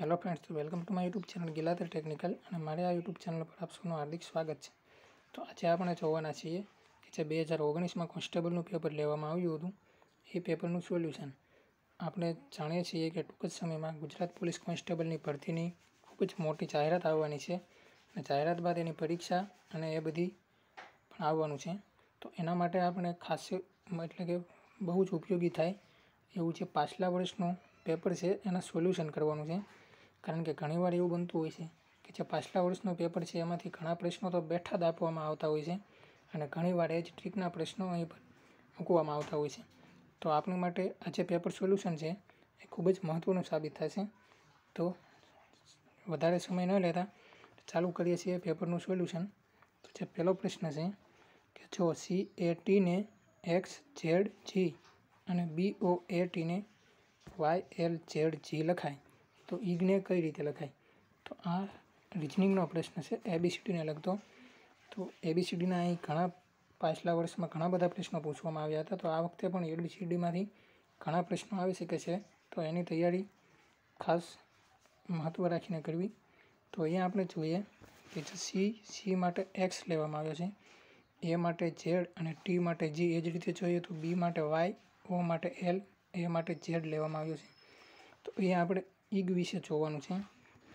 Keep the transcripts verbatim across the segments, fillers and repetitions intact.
Hello friends, तो welcome to my YouTube channel गिलाधर technical. અને મારે આ યુટ્યુબ ચેનલ પર આપ સૌનું હાર્દિક સ્વાગત છે। તો આજે આપણે જોવાના છીએ કે જે બે હજાર ઓગણીસ માં કોન્સ્ટેબલનું પેપર લેવામાં આવ્યું હતું એ પેપરનું સોલ્યુશન। આપણે જાણીએ છીએ કે ટૂંક જ સમયમાં ગુજરાત પોલીસ કોન્સ્ટેબલની ભરતીની ખૂબ જ મોટી જાહેરાત આવવાની છે અને જાહેરાત બાદ એની પરીક્ષા અને એ બધી પણ આવવાનું છે। તો એના માટે આપણે ખાસ એટલે કે બહુ જ ઉપયોગી થાય એવું જે પાછલા વર્ષનું પેપર છે એના સોલ્યુશન કરવાનું છે। कारण के घनी वार एवं बनतु हो कि पाछला वर्षनों पेपर है यहाँ घना प्रश्नों तो बैठा ज आपता होने घनी वार एज ट्रीकना प्रश्नों अँ पर मूकता हो। तो आपने आज पेपर सोल्यूशन है ये खूबज महत्वपूर्ण साबित थे। तो वधारे समय न लेता चालू करिए पेपरनु सोल्यूशन। तो जो पहलो प्रश्न है कि जो सी ए टी ने एक्स जेड जी और बी ओ ए टी ने वाय एल जेड जी लखाय तो ईगने कई रीते लखाय। तो आ रीजनिंगनो प्रश्न है एबीसीडी ने लगता। तो एबीसीडी अँ घना पाछला वर्ष में घना बधा प्रश्नों पूछवामां आव्या हता। तो आ वखते पण एबीसीडी में घना प्रश्नों आवी शके छे तो एनी तैयारी खास महत्व राखीने करवी। तो अहींया आपणे जोईए कि जो सी सी माटे एक्स लेवामां आव्यो छे, ए माटे जेड अने टी माटे जी, एज रीते जोईए तो बी माटे वाय, ओ माटे एल, ए माटे जेड लेवामां आव्यो छे। तो अहींया आपणे ईग विषय जोवानुं छे।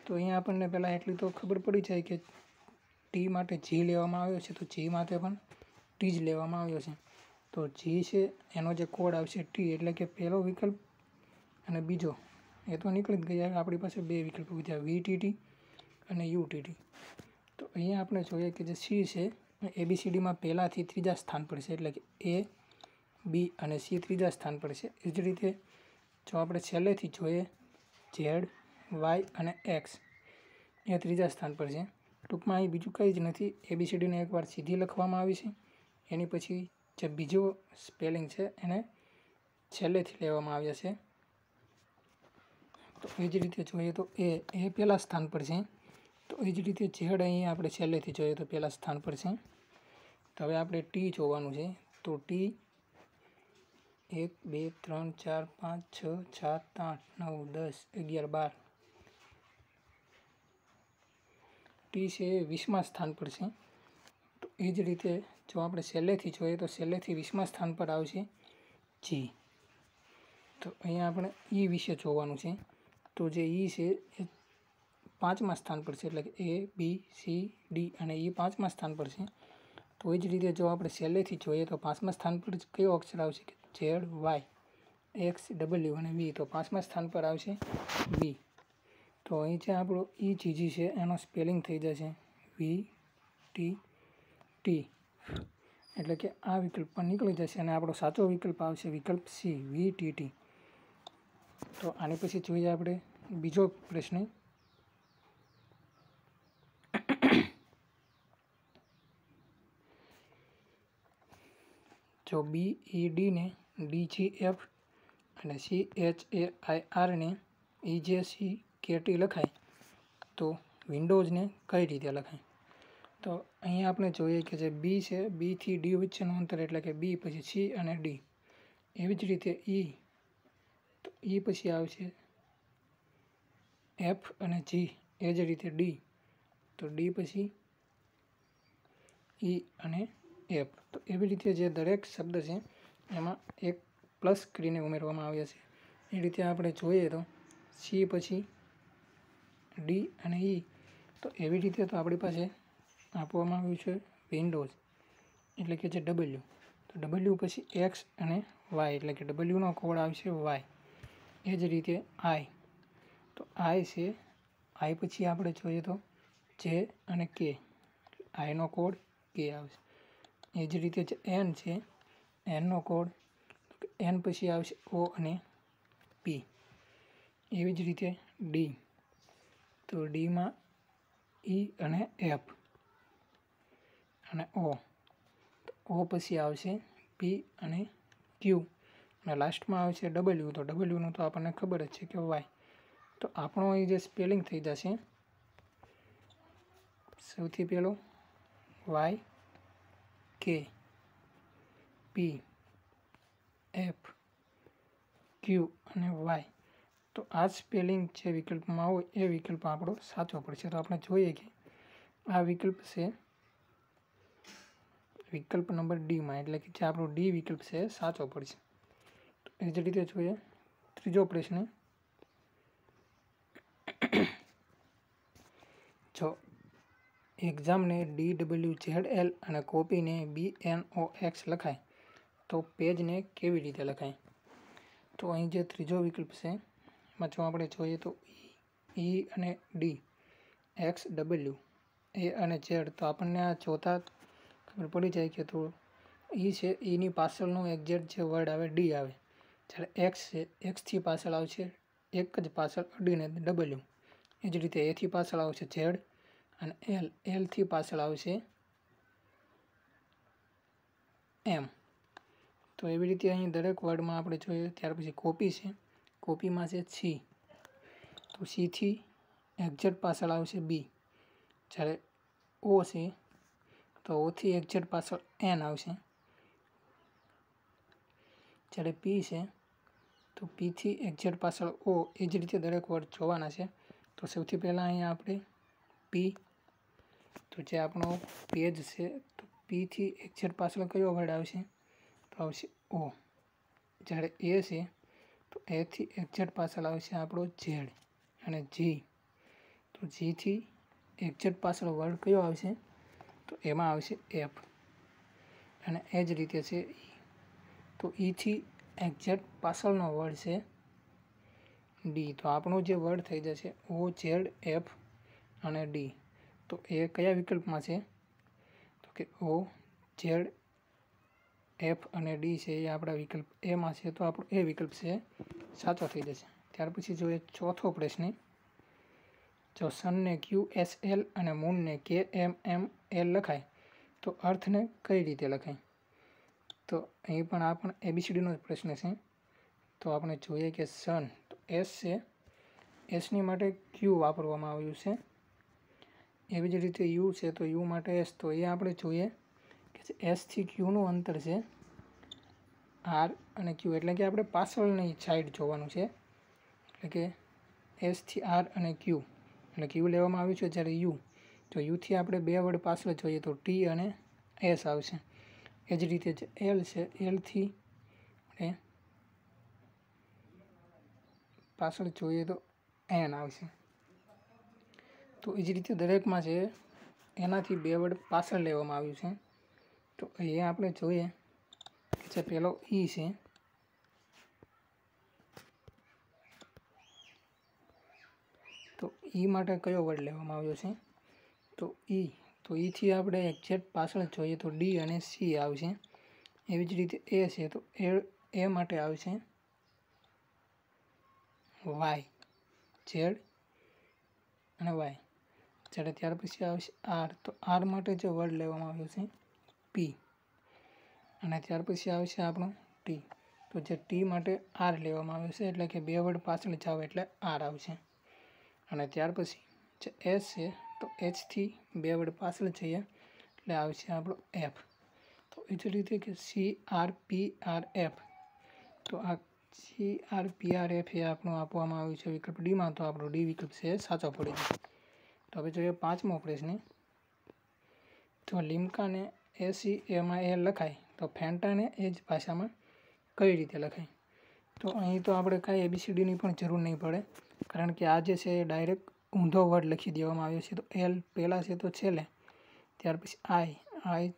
तो अहीं आपणने पहला एटली तो खबर पड़ी जाए कि टी माटे जी लेवामां आव्यो छे तो जी माटे पण टी ज लेवामां आव्यो छे। तो जी छे एनो जे कोड आवशे टी एटले के पहेलो विकल्प अने बीजो ए तो निकळी ज गया। आपणी पासे बे विकल्प उभा छे वीटीटी अने यूटीटी। तो अहीं आपणे जोईए कि जे सी छे एबीसीडी मां पहेलाथी त्रीजा स्थान पर छे एटले के ए बी अने सी त्रीजा स्थान पर छे। एज रीते जो आपणे छेलेथी जोईए जेड वाय अने एक्स ए तीजा स्थान पर है। टूक में अँ बीजू कई ज नहीं। एबीसीडी ने एक बार सीधी लखवामां आवी छे एनी पछी जे बीजो स्पेलिंग है एने छेलेथी लेवामां आव्या छे। तो एज रीते जोईए तो ए ए पहला स्थान पर है। तो एज रीते जेड अहीं आपणे छेलेथी जोईए तो पहला स्थान पर है। तो हवे आपणे टी जोवानुं छे। तो टी एक बे त्रण चार पाँच छ सात आठ नौ दस अगियार बार टी से वीसमा स्थान पर है। तो एज रीते जो आप सेले थी जोईए तो सेले थी वीसमा स्थान पर आवशे जी। तो अहीं आपणे ई विषय जोवानुं छे। तो जे ई छे ए पांचमा स्थान पर है एटले के ए बी सी डी अने ई पांचमा स्थान पर है। तो एज रीते जो आप सेले थी जोईए तो पांचमा स्थान पर कयो अक्षर आवशे के जेड वाय एक्स डबल्यू और वी। तो पांचमा स्थान पर आवशे वी। तो अहीं जे आपणो ई जीजी छे एनो स्पेलिंग थई जशे वी टी टी एटले के आ विकल्प पर निकळी जशे अने आपणो साचो विकल्प आवशे विकल्प सी वी टी टी। तो आनी पछी जोईए आपणे बीजो प्रश्न। जो बी ई डी ने डी जी एफ और C H A I R ने ई जे सी के टी लखाय तो विंडोज ने कई रीते लखाय। तो अहीं आपणे जोईए कि जे बी छे बी थी डी वच्चेनुं अंतर एटले के बी पछी सी अने डी। एवी ज रीते ई तो ई पछी आवशे एफ अने जी। ए ज रीते डी तो डी पछी ई अने एफ। तो एवी रीते जे दरेक शब्द है एमां एक प्लस करीने उमेरवामां आव्या छे। ए रीते आपणे जोईए तो सी पछी डी अने ई। तो एवी रीते तो आपणी पासे आपवामां आव्युं छे विंडोज एटले के जे डबल्यू। तो डबल्यू पछी एक्स अने वाय एटले के डबल्यूनो कोड आवशे वाय। ए ज रीते आई तो आई छे आई पछी आपणे जोईए तो जे अने के आईनो कोड के आवशे। एज रीते एन है एननो कोड तो एन पछी आवशे ओ अने पी। एवी ज रीते डी तो डी में ई अने एफ अने ओ। तो ओ पछी आवशे पी अने क्यू अने लास्ट में आवशे डबल्यू। तो डबल्यू नो तो आपने खबर है कि वाय। तो आपणो ए जे स्पेलिंग थई जशे सौथी पहेलो वाय के पी एफ क्यू अने वाय। तो आ स्पेलिंग जे विकल्प में हो ए विकल्प आपणो साचो पड़शे। तो आपणे जोईए के आ विकल्प छे विकल्प नंबर डी में, एटले के जे आपणो डी विकल्प छे साचो पड़शे। तो एज रीते जोईए त्रीजो प्रश्न, जो एग्जाम ने डी डबल्यू जेड एल और कॉपी ने बी एन ओ एक्स लखाय तो पेज ने केवी रीते लखाय। तो अहीं जे त्रीजो विकल्प छे में जो आपणे जोईए तो ई अने डी एक्स डबल्यू ए अने जेड, तो आपणने आ जोता खबर पड़ी जाए कि तो ई छे ई नी पाछळनो एक्जेक्ट जे वर्ड आवे डी आवे, त्यारे एक्स छे एक्स थी पाछळ आवशे एक ज पाछळ डी ने डबल्यू, एज रीते ए थी पाछळ आवशे जेड अने एल एल थी पाछळ आवशे एम। तो एवी रीते अहीं दरेक वर्ड में आपणे जोईए। त्यार पछी कॉपी छे, कॉपी में से सी, तो सी थी एक्जेक्ट पाछळ आवशे बी, જ્યારે ओ છે तो ओ थी एक्जेक्ट पाछळ एन आवशे, જ્યારે पी છે तो पी थी एक्जेक्ट पाछळ ओ। એ જ રીતે દરેક વર્ડ જોવાના છે। તો સૌથી પહેલા અહીંયા આપણે પી, તો જે આપણો પેજ છે તો પી થી एक्जेक्ट પાછળ કયો વર્ડ આવશે તો આવશે ओ, જ્યારે એ છે तो ए थी एक्जेक्ट पाछळ आवशे आपणो जेड अने जी, तो जी थी एक्जेक्ट पाछळ वर्ड कयो आवशे तो एमां आवशे एफ, अने ए ज रीते छे ई, तो ई थी एक्जेक्ट पाछळनो वर्ड छे डी, तो आपणो जे वर्ड थई जशे ओ जेड एफ अने डी। तो ए कया विकल्पमां छे तो के ओ जेड एफ अने डी छे ए आपणा विकल्प ए मां छे, तो आपणो ए विकल्प छे साचो थई जशे। त्यार पछी जोईए चौथो प्रश्न, जो सन ने क्यू एस एल और मून ने के एम एम एल लखाय तो अर्थ ने कई रीते लखाय। तो अहीं पण आ पण एबीसीडी नो प्रश्न छे। तो आपणे जोईए के सन तो एस छे, एस नी माटे क्यू वापरवामां आव्युं छे, एवी ज रीते यू छे तो यू माटे एस, तो ए आपणे जोईए के एस थी क्यू नो अंतर छे आर अने क्यू, एटले के आपणे पाछळनी साइड जोवानुं छे, एटले के एस थी आर अने क्यू એટલે ક્યુ લેવામાં આવ્યું છે, જ્યારે યુ તો યુથી આપણે બે વર્ડ પાછળ જોઈએ તો ટી અને એસ આવશે, એ જ રીતે જે એલ છે એલથી આપણે પાછળ જોઈએ તો એન આવશે। તો એ જ રીતે દરેકમાં છે એનાથી બે વર્ડ પાછળ લેવામાં આવ્યું છે। તો એ આપણે જોઈએ કે જે પહેલો ઈ છે, तो ई माटे कयो वर्ड लेवामां आव्यो छे तो ई, तो ई थी आपणे एक्जेक्ट पाछळ जोईए तो डी अने सी आवशे, एवी ज रीते ए छे तो ए ए माटे आवशे वाय जेड अने वाय, त्यारे त्यार पछी आवशे आर, तो आर माटे जो वर्ड लेवामां आव्यो छे पी, अने त्यार पछी आवशे आपणो टी, तो जे टी माटे आर लेवामां आव्यो छे एटले के बे वर्ड पाछळ जाव एटले आर आवशे, અને ત્યાર પછી જે એસ છે તો એચ થી બે વર્ડ પાછળ જઈએ એટલે આવશે આપણો એફ। તો એ જ રીતે કે C R P R F, તો આ C R P R F એ આપણું આપવામાં આવ્યું છે વિકલ્પ ડીમાં, તો આપણો ડી વિકલ્પ છે સાચો પડી જાય। તો હવે જોઈએ પાંચમો પ્રશ્ન, તો લીમકાને એ સી એમાં એ લખાય તો ફેન્ટાને એ જ ભાષામાં કઈ રીતે લખાય। તો અહીં તો આપણે કાંઈ એબીસીડીની પણ જરૂર નહીં પડે, कारण कि आज से डायरेक्ट ऊंधो वर्ड लखी देवामां आव्यो छे। तो एल पहला से तो छेले, त्यार पछी आई आई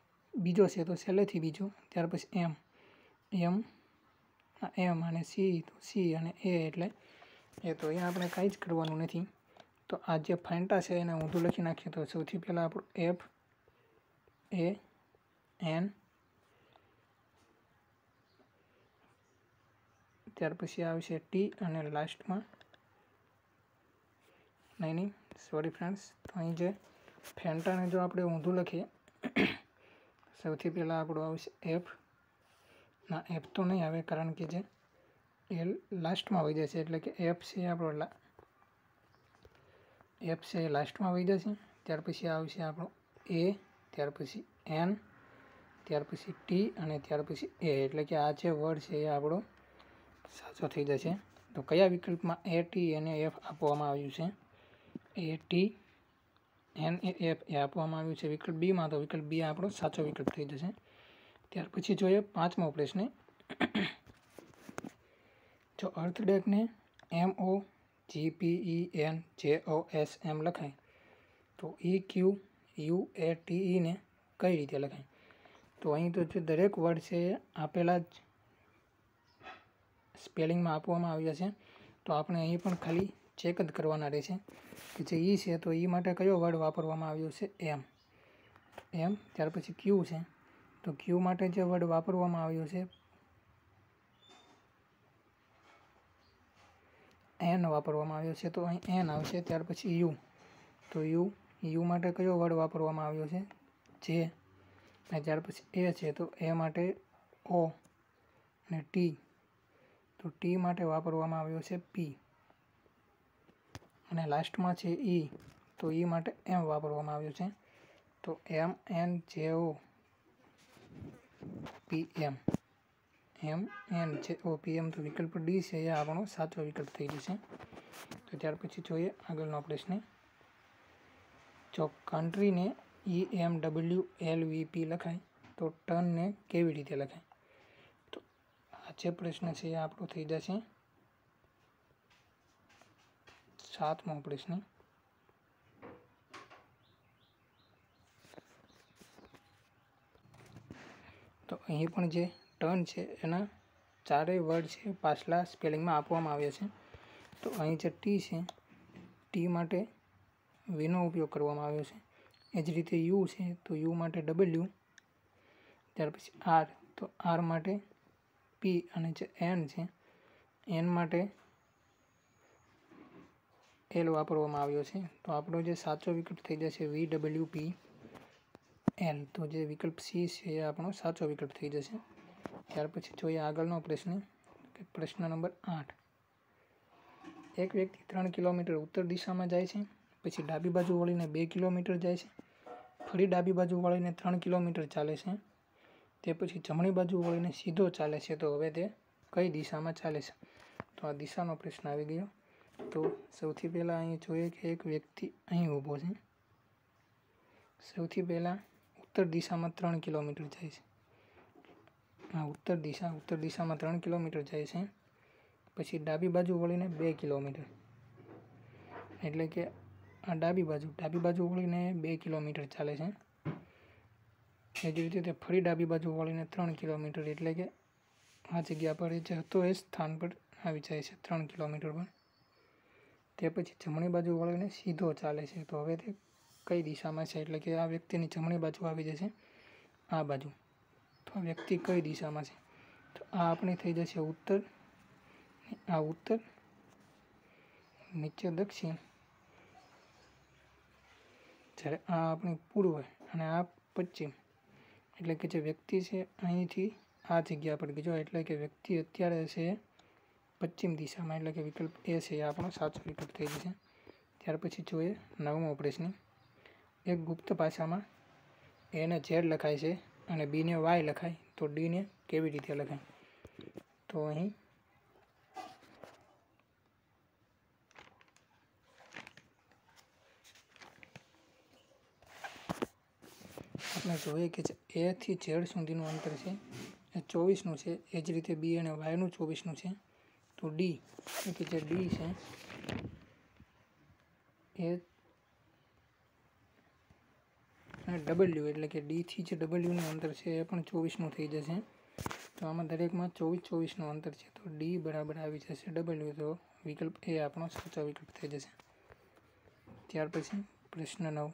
बीजो से तो छेले थी बीजो, त्यार पछी एम एम एम अने सी तो सी अने ए एटले ए, तो अहींया आपणे कांई ज करवानुं नथी। तो आ जे फैंटा छे एने ऊंधो लखी नाखीए तो सौथी पहेला आपणो एफ ए एन, त्यार पछी आवशे टी अने लास्टमां नहीं नहीं सॉरी फ्रेंड्स, तो अँ जो फेंटा ने जो आप ऊँधू लखीए सौ पहला आप एफ ना एफ तो नहीं आए, कारण कि जे एल लास्ट में आई जाए एट्ले कि एफ से आप एफ से लास्ट में आई जाए, त्यार पछी आवशे आपणो ए, त्यार पछी एन, त्यार पछी टी अने त्यार पछी ए, एट्ले कि आ जे वर्ड छे ए आपणो साचो थई जशे। તો કયા વિકલ્પમાં એ ટી અને એફ આપવામાં આવ્યું છે? A T N A F એ આપવામાં આવ્યું છે વિકલ્પ બીમાં, તો વિકલ્પ બી આપણો સાચો વિકલ્પ થઈ જશે. ત્યાર પછી જોઈએ પાંચમો પ્રશ્ન. જો અર્થડેકને એમ ઓ જી પી ઈ એન જે ઓ એસ એમ લખાય તો E Q U A T ઈને કઈ રીતે લખાય? તો અહીં તો જે દરેક વર્ડ છે આપેલા જ સ્પેલિંગમાં આપવામાં આવ્યા છે, તો આપણે અહીં પણ ખાલી ચેક જ કરવાના રહેશે કે જે ઈ છે તો ઈ માટે કયો વર્ડ વાપરવામાં આવ્યો છે? એમ એમ ત્યાર પછી ક્યુ છે, તો ક્યુ માટે જે વર્ડ વાપરવામાં આવ્યો છે એન વાપરવામાં આવ્યો છે, તો અહીં એન આવશે. ત્યાર પછી યુ, તો યુ યુ માટે કયો વર્ડ વાપરવામાં આવ્યો છે? જે. અને ત્યાર પછી એ છે, તો એ માટે ઓ, અને ટી તો ટી માટે વાપરવામાં આવ્યો છે પી, અને લાસ્ટમાં છે ઈ, તો ઈ માટે એમ વાપરવામાં આવ્યો છે. તો એમ એન જે ઓ પી એમ એમ એન જે ઓ પી એમ તો વિકલ્પ ડી છે એ આપણો સાચો વિકલ્પ થઈ જશે. તો ત્યાર પછી જોઈએ આગળનો પ્રશ્ન. જો કન્ટ્રીને ઈ એમ ડબલ્યુ એલ વી પી લખાય તો ટનને કેવી રીતે લખાય? જે પ્રશ્ન છે એ આપણો થઈ જશે સાતમો પ્રશ્ન. તો અહીં પણ જે ટન છે એના ચારેય વર્ડ છે પાછલા સ્પેલિંગમાં આપવામાં આવ્યા છે, તો અહીં જે ટી છે ટી માટે વીનો ઉપયોગ કરવામાં આવ્યો છે, એ જ રીતે યુ છે તો યુ માટે ડબલ્યુ, ત્યાર પછી આર તો આર માટે પી, અને જે એન છે એન માટે એલ વાપરવામાં આવ્યો છે. તો આપણો જે સાચો વિકલ્પ થઈ જશે વી ડબલ્યુ પી એલ, તો જે વિકલ્પ સી છે એ આપણો સાચો વિકલ્પ થઈ જશે. ત્યાર પછી જોઈએ આગળનો પ્રશ્ન કે પ્રશ્ન નંબર આઠ. એક વ્યક્તિ ત્રણ કિલોમીટર ઉત્તર દિશામાં જાય છે, પછી ડાબી બાજુ વળીને બે કિલોમીટર જાય છે, ફરી ડાબી બાજુ વળીને ત્રણ કિલોમીટર ચાલે છે, તે પછી જમણી બાજુ વળીને સીધો ચાલે છે, તો હવે તે કઈ દિશામાં ચાલે છે? તો આ દિશાનો પ્રશ્ન આવી ગયો. તો સૌથી પહેલાં અહીં જોઈએ કે એક વ્યક્તિ અહીં ઊભો છે, સૌથી પહેલાં ઉત્તર દિશામાં ત્રણ કિલોમીટર જાય છે, આ ઉત્તર દિશા ઉત્તર દિશામાં ત્રણ કિલોમીટર જાય છે, પછી ડાબી બાજુ વળીને બે કિલોમીટર, એટલે કે આ ડાબી બાજુ ડાબી બાજુ વળીને બે કિલોમીટર ચાલે છે, એ જ રીતે તે ફરી ડાબી બાજુ વળીને ત્રણ કિલોમીટર, એટલે કે આ જગ્યા પર જે હતો એ સ્થાન પર આવી જાય છે ત્રણ કિલોમીટર પર, તે પછી જમણી બાજુ વળીને સીધો ચાલે છે, તો હવે તે કઈ દિશામાં છે? એટલે કે આ વ્યક્તિની જમણી બાજુ આવી જશે આ બાજુ, તો આ વ્યક્તિ કઈ દિશામાં છે? તો આ આપણી થઈ જશે ઉત્તર, આ ઉત્તર, નીચે દક્ષિણ, જ્યારે આ આપણી પૂર્વ અને આ પશ્ચિમ, એટલે કે જે વ્યક્તિ છે અહીંથી આ જગ્યા પર ગયો, એટલે કે વ્યક્તિ અત્યારે છે પશ્ચિમ દિશામાં, એટલે કે વિકલ્પ એ છે એ આપણો સાચો વિકલ્પ થઈ જશે. ત્યાર પછી જોઈએ નવમો પ્રશ્ન. એક ગુપ્ત ભાષામાં એને ઝેડ લખાય છે અને બીને વાય લખાય તો ડીને કેવી રીતે લખાય? તો અહીં આપણે જોઈએ કે એ થી ઝેડ સુધીનું અંતર છે એ ચોવીસનું છે, એ જ રીતે બી અને વાયનું ચોવીસનું છે, તો ડી કે જે ડી છે એ અને ડબલ્યુ એટલે કે ડીથી જે ડબલ્યુનું અંતર છે એ પણ ચોવીસનું થઈ જશે. તો આમાં દરેકમાં ચોવીસ ચોવીસનું અંતર છે, તો ડી બરાબર આવી જશે ડબલ્યુ, તો વિકલ્પ એ આપણો સાચો વિકલ્પ થઈ જશે. ત્યાર પછી પ્રશ્ન નવ.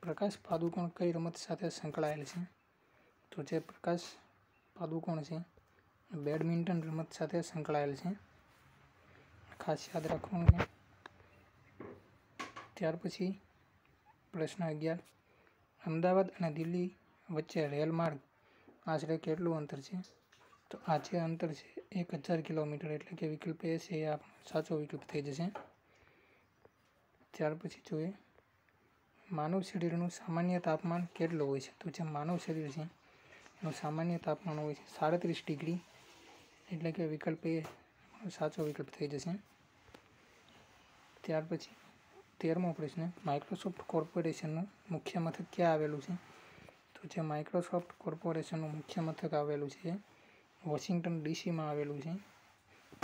પ્રકાશ પાદુકોણ કઈ રમત સાથે સંકળાયેલ છે? તો જે પ્રકાશ પાદુકોણ છે બેડમિન્ટન રમત સાથે સંકળાયેલ છે, ખાસ યાદ રાખવાનું છે. ત્યાર પછી પ્રશ્ન અગિયાર. અમદાવાદ અને દિલ્હી વચ્ચે રેલ માર્ગ આશરે કેટલું અંતર છે? તો આ જે અંતર છે એક હજાર કિલોમીટર, એટલે કે વિકલ્પ એ છે એ આપણો સાચો વિકલ્પ થઈ જશે. ત્યાર પછી જોઈએ માનવ શરીરનું સામાન્ય તાપમાન કેટલું હોય છે? તો જે માનવ શરીર છે એનું સામાન્ય તાપમાન હોય છે સાડત્રીસ ડિગ્રી, એટલે કે વિકલ્પ એ સાચો વિકલ્પ થઈ જશે. ત્યાર પછી તેરમો પ્રશ્ન, માઇક્રોસોફ્ટ કોર્પોરેશનનું મુખ્ય મથક ક્યાં આવેલું છે? તો જે માઇક્રોસોફ્ટ કોર્પોરેશનનું મુખ્ય મથક આવેલું છે વોશિંગ્ટન ડીસીમાં આવેલું છે,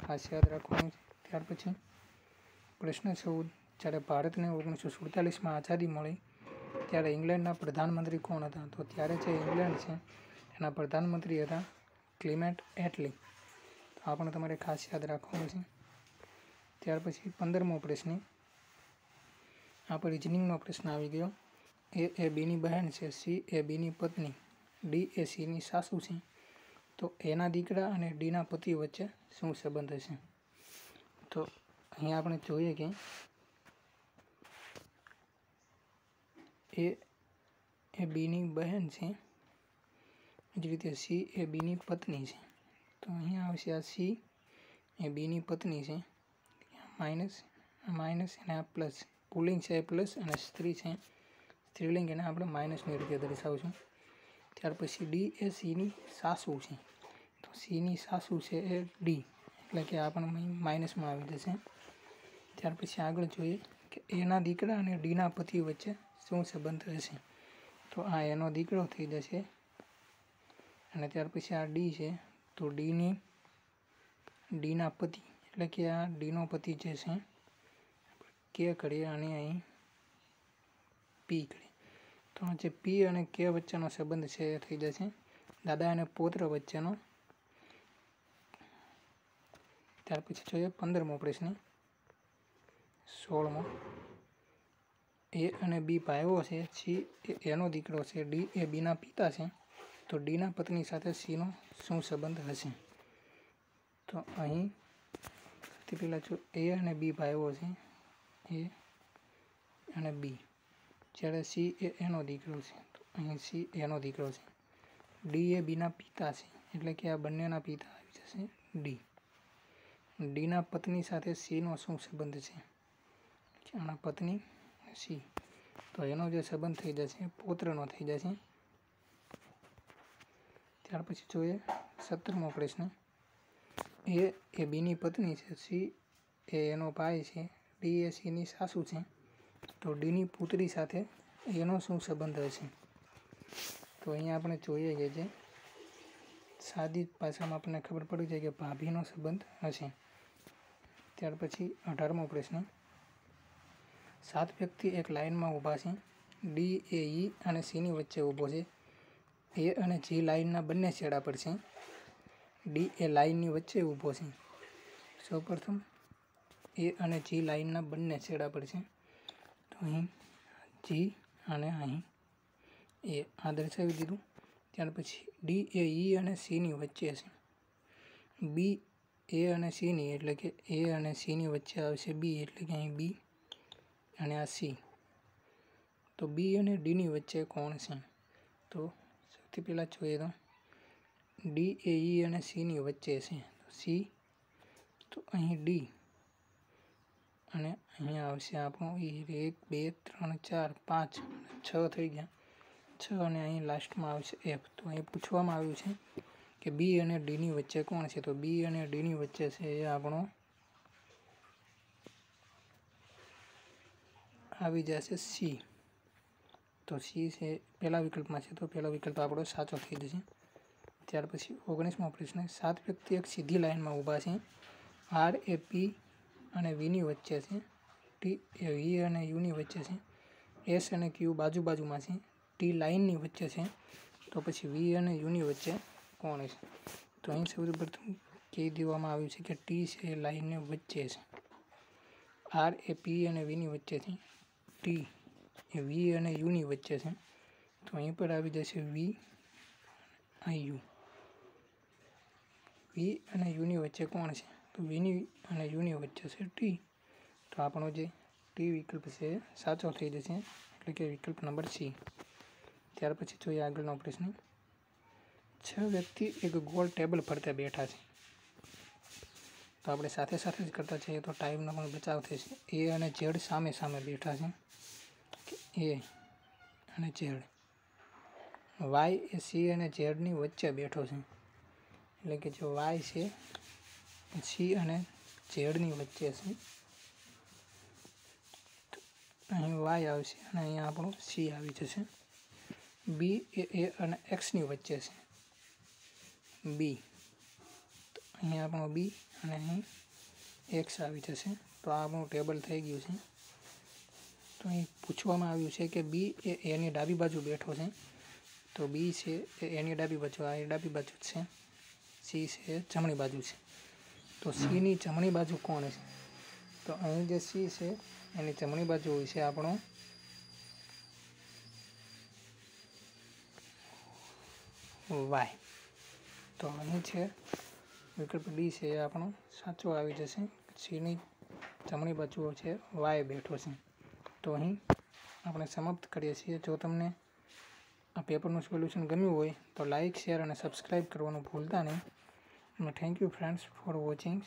ખાસ યાદ રાખવાનું છે. ત્યાર પછી પ્રશ્ન ચૌદ, જ્યારે ભારતને ઓગણીસો સુડતાલીસમાં આઝાદી મળી ત્યારે ઇંગ્લેન્ડના પ્રધાનમંત્રી કોણ હતા? તો ત્યારે જે ઇંગ્લેન્ડ છે એના પ્રધાનમંત્રી હતા ક્લિમેન્ટ એટલી. તો આ પણ તમારે ખાસ યાદ રાખવાનું છે. ત્યાર પછી પંદરમો પ્રશ્ન, આપણે રિઝનિંગનો પ્રશ્ન આવી ગયો. એ એ બીની બહેન છે, સી એ બીની પત્ની, ડી એ સીની સાસુ છે, તો એના દીકરા અને ડીના પતિ વચ્ચે શું સંબંધ હશે? તો અહીંયા આપણે જોઈએ કે એ એ બીની બહેન છે, જે રીતે સી એ બીની પત્ની છે, તો અહીંયા આવશે આ સી એ બીની પત્ની છે, માઇનસ માઇનસ અને આ પ્લસ, પુલ્લિંગ છે એ પ્લસ અને સ્ત્રી છે સ્ત્રીલિંગ એને આપણે માઇનસની રીતે દર્શાવશું. ત્યાર પછી ડી એ સીની સાસુ છે, તો સીની સાસુ છે એ ડી, એટલે કે આ પણ માઇનસમાં આવી જશે. ત્યાર પછી આગળ જોઈએ કે એના દીકરા અને ડીના પતિ વચ્ચે શું સંબંધ હશે? તો આ એનો દીકરો થઈ જશે અને ત્યાર પછી આ ડી છે, તો ડીની ડીના પતિ, એટલે કે આ ડીનો પતિ જે છે કે કરીએ અને અહીં પી કરીએ, તો જે પી અને કે વચ્ચેનો સંબંધ છે એ થઈ જશે દાદા અને પૌત્ર વચ્ચેનો. ત્યાર પછી જોઈએ પંદરમો પ્રશ્ન, સોળમો, એ અને બી ભાઈઓ છે, સી એનો દીકરો છે, ડી એ બીના પિતા છે, તો ડીના પત્ની સાથે સીનો શું સંબંધ હશે? તો અહીં તે પહેલાં જો એ અને બી ભાઈઓ છે, એ અને બી, જ્યારે સી એ એનો દીકરો છે, તો અહીં સી એનો દીકરો છે, ડી એ બીના પિતા છે, એટલે કે આ બંનેના પિતા આવી જશે ડી. ડીના પત્ની સાથે સીનો શું સંબંધ છે? આના પત્ની સી, તો એનો જે સંબંધ થઈ જશે પૌત્રનો થઈ જશે. ત્યાર પછી જોઈએ સત્તરમો પ્રશ્ન, એ એ બીની પત્ની છે, સી એ એનો ભાઈ છે, ડી એ સીની સાસુ છે, તો ડીની પુત્રી સાથે એનો શું સંબંધ હશે? તો અહીંયા આપણે જોઈએ કે જે સાદી ભાષામાં આપણને ખબર પડી જાય કે ભાભીનો સંબંધ હશે. ત્યાર પછી અઢારમો પ્રશ્ન, સાત વ્યક્તિ એક લાઇનમાં ઊભા છે, ડી એ ઈ અને સીની વચ્ચે ઊભો છે, એ અને જી લાઇનના બંને છેડા પર છે, ડી એ લાઇનની વચ્ચે ઊભો છે. સૌપ્રથમ એ અને જી લાઇનના બંને છેડા પર છે, તો અહીં જી અને અહીં એ આ દર્શાવી દીધું. ત્યાર પછી ડી એ ઈ અને સીની વચ્ચે છે, બી એ અને સીની, એટલે કે એ અને સીની વચ્ચે આવશે બી, એટલે કે અહીં બી અને આ સી, તો બી અને ડીની વચ્ચે કોણ છે? તો સૌથી પહેલાં જોઈએ તો ડી એ ઈ અને સીની વચ્ચે છે, તો સી, તો અહીં ડી અને અહીંયા આવશે આપણું ઈ, એક બે ત્રણ ચાર પાંચ છ થઈ ગયા, છ અને અહીં લાસ્ટમાં આવશે એફ. તો અહીં પૂછવામાં આવ્યું છે કે બી અને ડીની વચ્ચે કોણ છે? તો બી અને ડીની વચ્ચે છે એ આપણો આવી જશે સી, તો સી છે પહેલા વિકલ્પમાં છે, તો પહેલો વિકલ્પ આપણો સાચો થઈ જશે. ત્યાર પછી ઓગણીસમો પ્રશ્ન, સાત વ્યક્તિ એક સીધી લાઇનમાં ઊભા છે, આર એ પી અને વીની વચ્ચે છે, ટી એ વી અને યુની વચ્ચે છે, એસ અને ક્યુ બાજુ બાજુમાં છે, ટી લાઇનની વચ્ચે છે, તો પછી વી અને યુની વચ્ચે કોણ છે? તો અહીં સૌથી પ્રથમ કહી દેવામાં આવ્યું છે કે ટી છે એ લાઇનની વચ્ચે છે, આર એ પી અને વીની વચ્ચે છે, ટી એ વી અને યુની વચ્ચે છે, તો અહીં પર આવી જશે વી અને યુ. વી અને યુની વચ્ચે કોણ છે? તો વીની અને યુની વચ્ચે છે ટી, તો આપણો જે ટી વિકલ્પ છે એ સાચો થઈ જશે, એટલે કે વિકલ્પ નંબર સી. ત્યાર પછી જોઈએ આગળનો પ્રશ્ન, છ વ્યક્તિ એક ગોળ ટેબલ ફરતે બેઠા છે, તો આપણે સાથે સાથે જ કરતા જઈએ તો ટાઈમનો પણ બચાવ થશે. એ અને ઝેડ સામે સામે બેઠા છે, એ અને ઝેડ, વાય એ સી અને ઝેડની વચ્ચે બેઠો છે, એટલે કે જો વાય છે પછી અને z ની વચ્ચે છે અહીં y આવશે અને અહીં આપણો c આવી જશે b એ a અને x ની વચ્ચે છે b તો અહીં આપણો b અને અહીં x આવી જશે તો આ આપણો ટેબલ થઈ ગયું છે तो ये पूछવામાં આવ્યું છે કે b એ a ની ડાબી બાજુ બેઠો છે તો b છે એ a ની ડાબી બાજુ આ ડાબી બાજુ છે c છે જમણી બાજુ છે તો c ની જમણી બાજુ કોણ છે તો અહીં જે c છે એની જમણી બાજુ હોય છે આપણો y તો અહીં છે વિકલ્પ d છે એ આપણો સાચો આવી જશે c ની જમણી બાજુ છે y બેઠો છે तो अहीं आपणे समाप्त करीए छीए जो तमने आ पेपरनुं सोल्यूशन गम्युं होय तो लाइक शेर अने सब्सक्राइब करवानुं भूलता नहीं। Thank you friends for watching.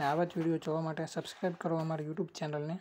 आवा ज विडियो जोवा माटे सब्सक्राइब करो अमारी यूट्यूब चेनल ने।